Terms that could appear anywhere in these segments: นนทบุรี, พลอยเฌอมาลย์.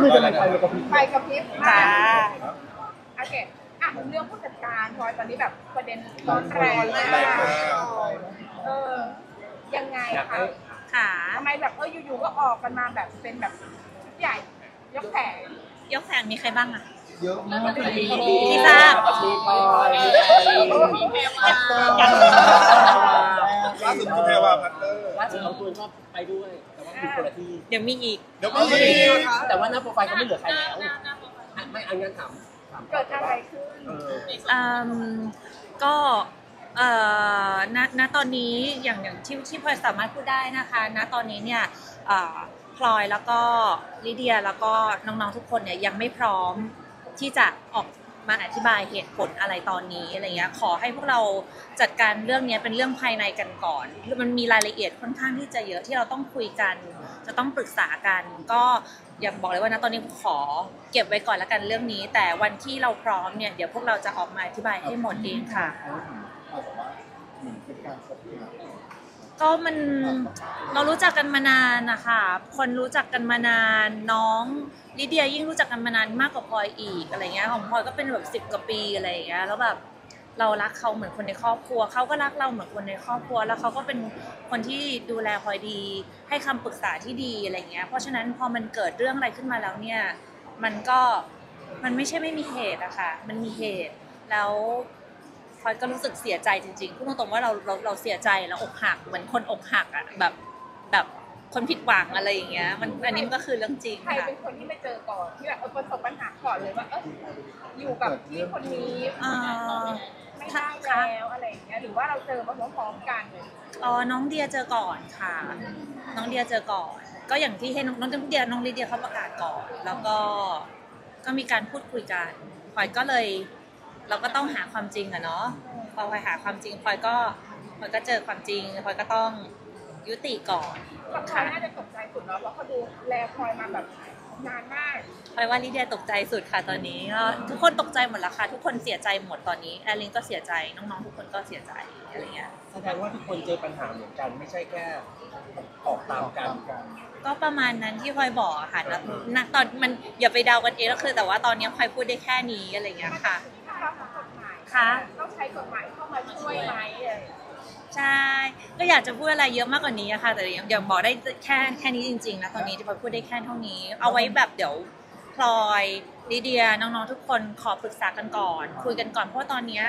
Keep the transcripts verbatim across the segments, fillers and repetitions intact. มือจะไปกับพี่ไปกับพี่ค่ะโอเคอ่ะเรื่องผู้จัดการพลอยตอนนี้แบบประเด็นร้อนแรงมากเออยังไงคะค่ะทำไมแบบเอออยู่ๆก็ออกกันมาแบบเป็นแบบใหญ่ยกแผงยกแผงมีใครบ้างอ่ะเยอะมากที่ทราบมีพลอยมีแพรวาล่าสุดมีแพรวาพัตเตอร์ล่าสุดเราควรชอบไปด้วยแต่ว่าอยู่คนละที่เดี๋ยวมีอีกเดี๋ยวมีแต่ว่าหน้าโปรไฟล์ก็ไม่เหลือใครแล้วไม่อันงั้นถามเกิดอะไรขึ้นอืมก็เอ่อณณตอนนี้อย่างอย่างที่ที่พลอยสามารถพูดได้นะคะณตอนนี้เนี่ยเอ่อพลอยแล้วก็ลิเดียแล้วก็น้องๆทุกคนเนี่ยยังไม่พร้อมที่จะออกมาอธิบายเหตุผลอะไรตอนนี้อะไรเงี้ยขอให้พวกเราจัดการเรื่องนี้เป็นเรื่องภายในกันก่อนคือมันมีรายละเอียดค่อนข้างที่จะเยอะที่เราต้องคุยกันจะต้องปรึกษากันก็อยากบอกเลยว่านะตอนนี้ขอเก็บไว้ก่อนละกันเรื่องนี้แต่วันที่เราพร้อมเนี่ยเดี๋ยวพวกเราจะออกมาอธิบายให้หมดเองค่ะก็มันเรารู้จักกันมานานนะคะคนรู้จักกันมานานน้องลิเดียยิ่งรู้จักกันมานานมากกว่าพลอยอีกอะไรเงี้ยของพลอยก็เป็นแบบสิบกว่าปีอะไรอย่างเงี้ยแล้วแบบเรารักเขาเหมือนคนในครอบครัวเขาก็รักเราเหมือนคนในครอบครัวแล้วเขาก็เป็นคนที่ดูแลพลอยดีให้คำปรึกษาที่ดีอะไรเงี้ยเพราะฉะนั้นพอมันเกิดเรื่องอะไรขึ้นมาแล้วเนี่ยมันก็มันไม่ใช่ไม่มีเหตุอะค่ะมันมีเหตุแล้วพลอยก็รู้สึกเสียใจจริงๆพูดตรงๆว่าเราเราเราเสียใจแล้วอกหักเหมือนคนอกหักอ่ะแบบแบบคนผิดหวังอะไรอย่างเงี้ยมันอันนี้ก็คือเรื่องจริงค่ะใครเป็นคนที่ไม่เจอก่อนที่แบบประสบปัญหาก่อนเลยว่าเอออยู่กับที่คนนี้ไม่ได้แล้วอะไรอย่างเงี้ยหรือว่าเราเจอมาพร้อมๆกันอ๋อน้องเดียเจอก่อนค่ะน้องเดียเจอก่อนก็อย่างที่ให้น้องน้องเดียน้องลิเดียเขาประกาศก่อนแล้วก็ก็มีการพูดคุยกันพลอยก็เลยเราก็ต้องหาความจริงอะเนาะพอพลอยหาความจริงพลอยก็พลอยก็เจอความจริงพลอยก็ต้องยุติก่อนกับใครน่าจะตกใจสุดเนาะเพราะเขาดูแลพลอยมาแบบนานมากพลอยว่าลิเดียตกใจสุดค่ะตอนนี้ทุกคนตกใจหมดแล้วค่ะทุกคนเสียใจหมดตอนนี้แอลลินก็เสียใจน้องๆทุกคนก็เสียใจอะไรเงี้ยแสดงว่าทุกคนเจอปัญหาเหมือนกันไม่ใช่แค่ออกตามกันก็ประมาณนั้นที่พลอยบอกค่ะนะตอนมันอย่าไปเดากันเองก็คือแต่ว่าตอนนี้พลอยพูดได้แค่นี้อะไรเงี้ยค่ะต้องใช้กฎหมายเข้ามาช่วยไหมเลยใช่ก็อยากจะพูดอะไรเยอะมากกว่านี้ค่ะแต่ยังบอกได้แค่แค่นี้จริงๆนะตอนนี้ที่พลอยพูดได้แค่เท่านี้เอาไว้แบบเดี๋ยวพลอยลิเดียน้องๆทุกคนขอปรึกษากันก่อนคุยกันก่อนเพราะตอนนี้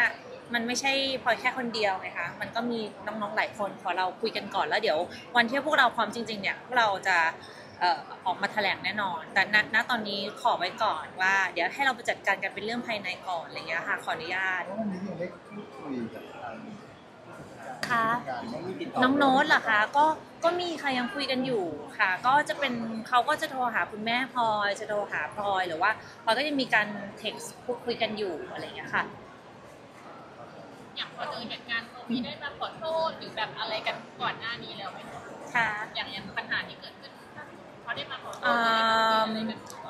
มันไม่ใช่พลอยแค่คนเดียวไงคะมันก็มีน้องๆหลายคนขอเราคุยกันก่อนแล้วเดี๋ยววันที่พวกเราพร้อมจริงๆเนี่ยพวกเราจะออกมาแถลงแน่นอนแต่ณ ณ ตอนนี้ขอไว้ก่อนว่าเดี๋ยวให้เราไปจัดการกันเป็นเรื่องภายในก่อนอะไรอย่างเงี้ยค่ะขออนุญาตค่ะน้องโน้ตเหรอคะก็ก็มีค่ะยังคุยกันอยู่ค่ะก็จะเป็นเขาก็จะโทรหาคุณแม่พลอยจะโทรหาพลอยหรือว่าพลอยก็ยังมีการเท็กซ์พูดคุยกันอยู่อะไรอย่างเงี้ยค่ะอย่างพอเจอเหตุการณ์มีได้มาขอโทษหรือแบบอะไรกันก่อนหน้านี้แล้วไหมคะอย่างอย่างปัญหาที่เกิดขึ้น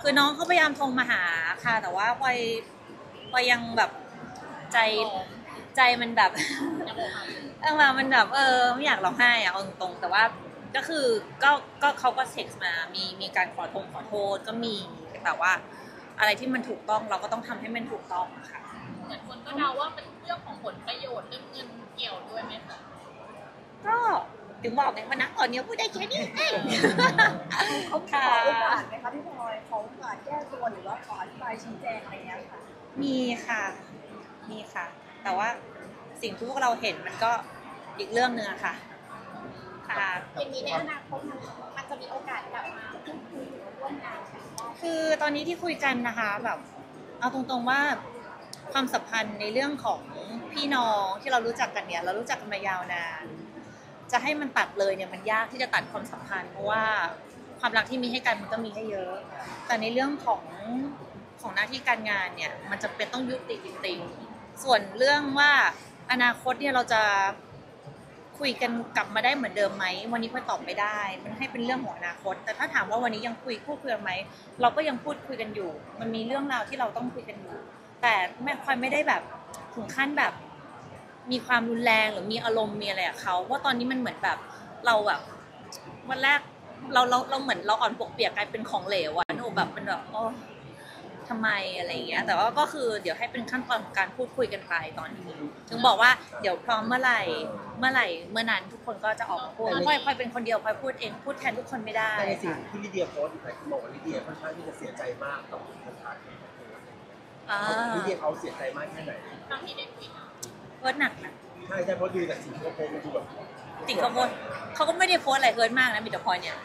คือน้องเขาพยายามโทรมาหาค่ะแต่ว่าพลอยพลอยยังแบบใจใจมันแบบเออมันแบบเออไม่อยากร้องไห้อะเอาตรงๆแต่ว่าก็คือก็ก็เขาก็เช็คมามีมีการขอโทษขอโทษก็มีแต่ว่าอะไรที่มันถูกต้องเราก็ต้องทำให้มันถูกต้องค่ะเหมือนคนก็เดาว่าเป็นเรื่องของผลประโยชน์เรื่องเงินเกี่ยวด้วยไหมคะก็ถึงบอกไงว่านักก่อนเนี่ยพูดได้แค่นี้เองเขาขอโอกาสไหมคะพี่พลอยเขาขอแก้ตัวหรือว่าขออธิบายชี้แจงอะไรเงี้ยค่ะมีค่ะมีค่ะแต่ว่าสิ่งที่พวกเราเห็นมันก็อีกเรื่องนึงค่ะค่ะอย่างนี้ในอนาคตมันจะมีโอกาสกลับมาพูดคุยร่วมงานกันคือตอนนี้ที่คุยกันนะคะแบบเอาตรงๆว่าความสัมพันธ์ในเรื่องของพี่น้องที่เรารู้จักกันเนี่ยเรารู้จักกันมายาวนานจะให้มันตัดเลยเนี่ยมันยากที่จะตัดความสัมพันธ์เพราะว่าความรักที่มีให้กันมันก็มีให้เยอะแต่ในเรื่องของของหน้าที่การงานเนี่ยมันจะเป็นต้องยุติจริงๆส่วนเรื่องว่าอนาคตเนี่ยเราจะคุยกันกลับมาได้เหมือนเดิมไหมวันนี้พลอยตอบไม่ได้มันให้เป็นเรื่องของอนาคตแต่ถ้าถามว่าวันนี้ยังคุยคู่คุยกันไหมเราก็ยังพูดคุยกันอยู่มันมีเรื่องราวที่เราต้องคุยกันอยู่แต่แม่พลอยไม่ได้แบบถึงขั้นแบบมีความรุนแรงหรือมีอารมณ์มีอะไรกับเขาเพราะตอนนี้มันเหมือนแบบเราแบบวันแรก เราเราเราเหมือนเราอ่อนปวกเปียกกลายเป็นของเหลวอะหนูแบบเป็นแบบโอ้ทำไมอะไรอย่างเงี้ยแต่ว่าก็คือเดี๋ยวให้เป็นขั้นตอนของการพูดคุยกันไปตอนนี้ถึงบอกว่าเดี๋ยวพร้อมเมื่อไหร่เมื่อไหร่เมื่อนั้นทุกคนก็จะออกมาพูดพลอยพลอยเป็นคนเดียวพลอยพูดเองพูดแทนทุกคนไม่ได้ในสิ่งที่ลิเดียโพสต์ไปคุณบอกว่าลิเดียค่อนข้างที่จะเสียใจมากต่อคำถามนี้ลิเดียเขาเสียใจมากแค่ไหนครั้งที่เด็กผิดโพสต์หนักนะใช่ใช่เพราะดูแต่สิ่งที่เขาโพสต์มันดูแบบสิ่งเขาโพสต์เขาก็ไม่ได้โพสต์อะไรเฮิร์ตมากนะมิตรพลอยเนี่ย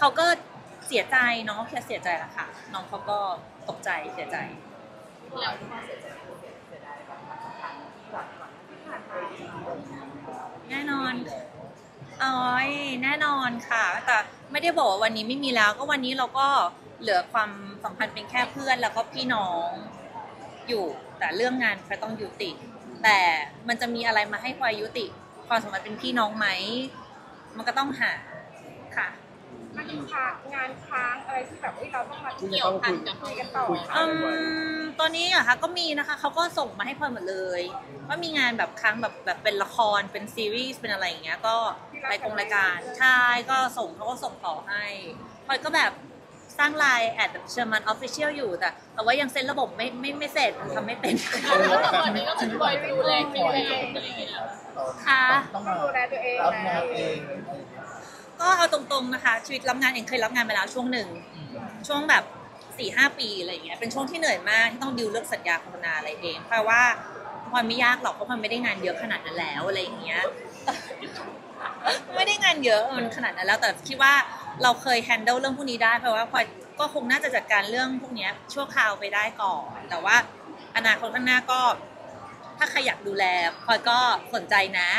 เขาก็เสียใจน้องเขาแค่เสียใจละค่ะน้องเขาก็ตกใจเสียใจแล้วก็เสียใจเสียใจแบบแน่นอนอ๋อยแน่นอนค่ะแต่ไม่ได้บอกว่าวันนี้ไม่มีแล้วก็วันนี้เราก็เหลือความสัมพันธ์เป็นแค่เพื่อนแล้วก็พี่น้องอยู่แต่เรื่องงานพลอยต้องยุติแต่มันจะมีอะไรมาให้พลอยยุติความสัมพันธ์เป็นพี่น้องไหมมันก็ต้องหาค่ะมันเป็นงานค้างอะไรที่แบบเราต้องมาเกี่ยวพันกับคุยกันต่ออืมตอนนี้อะค่ะก็มีนะคะเขาก็ส่งมาให้พลอยหมดเลยว่ามีงานแบบค้างแบบแบบเป็นละครเป็นซีรีส์เป็นอะไรอย่างเงี้ยก็รายกงรายการใช่ก็ส่งเขาก็ส่งต่อให้พลอยก็แบบสร้างไลน์แอดเชอร์แมนออฟฟิเชียลอยู่แต่แต่ว่ายังเซ็นระบบไม่ไม่ไม่เสร็จทำไม่เป็นตอนนี้ก็คือคอยดูแลตัวเองค่ะต้องดูแลตัวเองก็เอาตรงๆนะคะชีวิตรับงานเองเคยรับงานไปแล้วช่วงหนึ่งช่วงแบบสี่ห้าปีอะไรอย่างเงี้ยเป็นช่วงที่เหนื่อยมากที่ต้องดิวเรื่องสัญญาโฆษณาอะไรเองเพราะว่าพลอยไม่ยากหรอกเพราะพลอยไม่ได้งานเยอะขนาดนั้นแล้วอะไรอย่างเงี้ยไม่ได้งานเยอะมันขนาดนั้นแล้วแต่คิดว่าเราเคยแฮนเดิลเรื่องพวกนี้ได้เพราะว่าพลอยก็คงน่าจะจัดการเรื่องพวกนี้ชั่วคราวไปได้ก่อนแต่ว่าอนาคตข้างหน้าก็ถ้าใครอยากดูแลพลอยก็สนใจนะ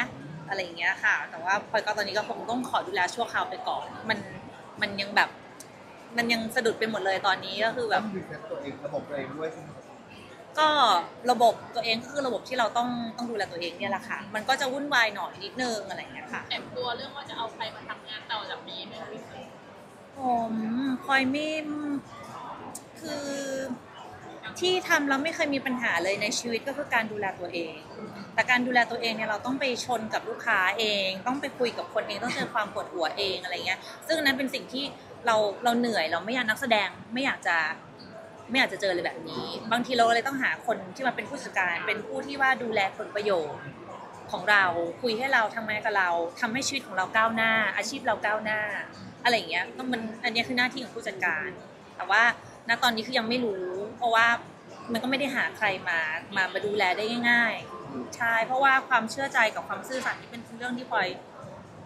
อะไรอย่างเงี้ยค่ะแต่ว่าพลอยก็ตอนนี้ก็คงต้องขอดูแลชั่วคราวไปก่อนมันมันยังแบบมันยังสะดุดไปหมดเลยตอนนี้ก็คือแบบตัวเองระบบตัวเองด้วยก็ระบบตัวเองก็คือระบบที่เราต้องต้องดูแลตัวเองเนี่ยแหละค่ะมันก็จะวุ่นวายหน่อยนิดนึงอะไรอย่างเงี้ยค่ะแต่ตัวเรื่องว่าจะเอาใครมาทำงานต่อจากนี้ไหมผมพลอยไม่คือที่ทำแล้วไม่เคยมีปัญหาเลยในชีวิตก็คือการดูแลตัวเองแต่การดูแลตัวเองเนี่ยเราต้องไปชนกับลูกค้าเองต้องไปคุยกับคนเองต้องเจอความปวดหัวเองอะไรเงี้ยซึ่งนั้นเป็นสิ่งที่เราเราเหนื่อยเราไม่อยากนักแสดงไม่อยากจะไม่อยากจะเจอเลยแบบนี้บางทีเราเลยต้องหาคนที่มาเป็นผู้จัดการเป็นผู้ที่ว่าดูแลผลประโยชน์ของเราคุยให้เราทำงานกับเราทำให้ชีวิตของเราก้าวหน้าอาชีพเราก้าวหน้าอะไรเงี้ยต้องมันอันนี้คือหน้าที่ของผู้จัดการแต่ว่าณตอนนี้คือยังไม่รู้เพราะว่ามันก็ไม่ได้หาใครมามามาดูแลได้ง่ายๆใช่เพราะว่าความเชื่อใจกับความซื่อสัตย์นี่เป็นเรื่องที่พลอย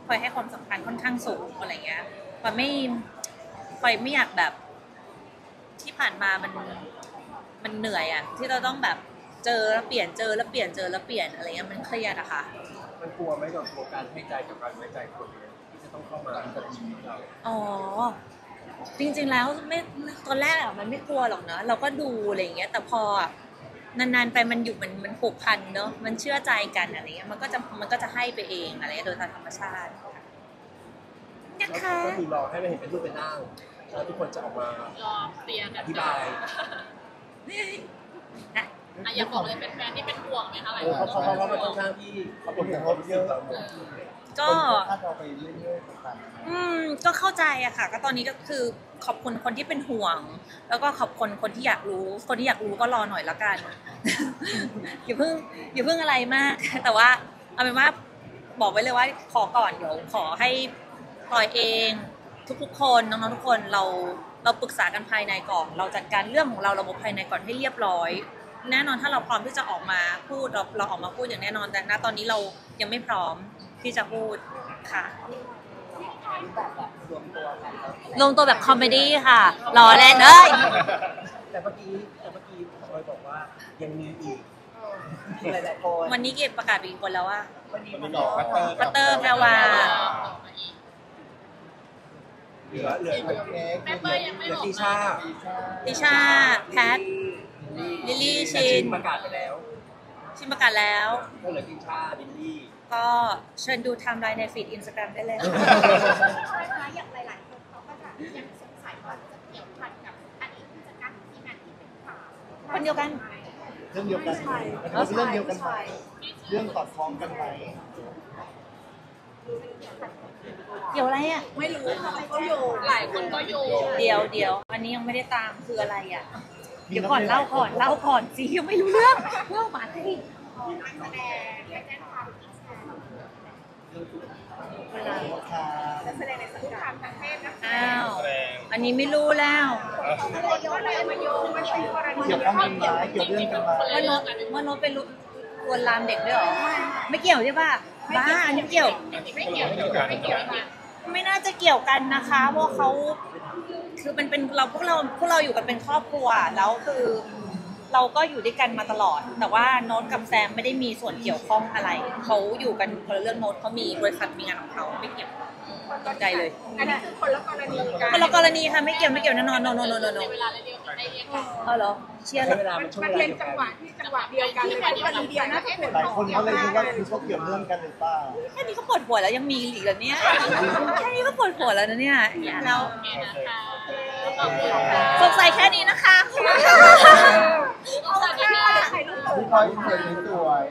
พลอยให้ความสำคัญค่อนข้างสูงอะไรเงี้ยพลอยไม่พลอยไม่อยากแบบที่ผ่านมามันมันเหนื่อยอ่ะที่เราต้องแบบเจอแล้วเปลี่ยนเจอแล้วเปลี่ยนเจอแล้วเปลี่ยนอะไรเงี้ยมันเครียดอะค่ะมันกลัวไหมกับการให้ใจกับการไว้ใจคนที่จะต้องเข้ามาในชีวิตเราอ๋อจริงๆแล้วไม่ตอนแรกอะมันไม่กลัวหรอกเนอะเราก็ดูอะไรอย่างเงี้ยแต่พอนานๆไปมันอยู่มันมันผูกพันเนอะมันเชื่อใจกันอะไรเงี้ยมันก็จะมันก็จะให้ไปเองอะไรโดยทางธรรมชาตินะคะก็คือรอให้มันเห็นเป็นรูปเป็นร่างแล้วทุกคนจะออกมารอเตียอธิบายนะอยากบอกเลยเป็นแฟนที่เป็นห่วงไหมคะอะไรเขาเขาเขาเป็นคนข้างที่เขาเป็นห่วงเยอะก็อืมก็เข้าใจอะค่ะก็ตอนนี้ก็คือขอบคุณคนที่เป็นห่วงแล้วก็ขอบคุณคนที่อยากรู้คนที่อยากรู้ก็รอหน่อยละกันอย่าเพิ่งอย่าเพิ่งอะไรมากแต่ว่าเอาเป็นว่าบอกไว้เลยว่าขอก่อนเดี๋ยวขอให้พลอยเองทุกๆคนน้องๆทุกคนเราเราปรึกษากันภายในก่อนเราจัดการเรื่องของเราระบบภายในก่อนให้เรียบร้อยแน่นอนถ้าเราพร้อมที่จะออกมาพูดเราเราออกมาพูดอย่างแน่นอนแต่ณตอนนี้เรายังไม่พร้อมที่จะพูดค่ะลงตัวแบบคอมเมดี้ค่ะรอแลนเลยแต่เมื่อกี้แต่เมื่อกี้พลอยบอกว่ายังมีอีกหลายๆคนวันนี้เก็บประกาศอีกคนแล้วว่าวันนี้พัตเตอร์แปลว่าเหลือเหลือแม่เป้ยยังไม่บอกติชาติชาแพทลิลลี่ชินประกาศไปแล้วชินประกาศแล้วก็เหลือติชาลิลลี่ก็เชิญดูไทม์ไลน์ในฟีดอินสตาแกรมได้เลยใช่ค่ะอย่างหลายๆคนเขาก็จะยังสงสัยว่าจะเกี่ยวพันกับอันนี้ผู้จัดการที่งานที่เป็นข่าวคนเดียวกันเรื่องเดียวกันเรื่องเดียวกันเรื่องต่อคล้องกันไป เดี๋ยวอะไรอ่ะไม่รู้ก็โยหลายคนก็โยเดี๋ยวเดี๋ยวอันนี้ยังไม่ได้ตามคืออะไรอ่ะเดี๋ยวก่อนเล่าก่อนเล่าก่อนสิยังไม่รู้เรื่องเรื่องมาที่นักแสดงไปแจ้งความที่แสดงนักแสดงในสังกัดทางเพศนะคะอ้าวอันนี้ไม่รู้แล้วโยเลยมาโยมาใช้กรณีเกี่ยวกับเรื่องเกี่ยวเรื่องกันมาเมื่อโน้ตเมื่อโน้ตเป็นลูกกวนลามเด็กด้วยหรอไม่เกี่ยวใช่ป่ะบ้าอันนี้เกี่ยวไม่เกี่ยวไม่เกี่ยวไม่น่าจะเกี่ยวกันนะคะเพราะเขาคือมันเป็นเราพวกเราพวกเราอยู่กันเป็นครอบครัวแล้วคือเราก็อยู่ด้วยกันมาตลอดแต่ว่าโน้ตกับแซมไม่ได้มีส่วนเกี่ยวข้องอะไรเขาอยู่กันคนละเรื่องโน้ตเขามีบริษัทมีงานของเขาไม่เกี่ยวใจเลยอันนี้คือคนละกรณีกันคนละกรณีค่ะไม่เกี่ยวไม่เกี่ยวนอนนอนนอนนอนนอนเวลาเดียวกันได้ยังไงเออเหรอเชื่อเลยมันเป็นจังหวะที่จังหวะเดียวกันที่มันเป็นเดียวนะหลายคนเขาเลยคิดว่าคือเขาเกี่ยวเรื่องกันหรือเปล่าแค่นี้ก็ปวดหัวแล้วยังมีอีกแล้วเนี่ยแค่นี้ก็ปวดหัวแล้วนะเนี่ยแล้วสงสัยแค่นี้นะคะพี่พลอยสวย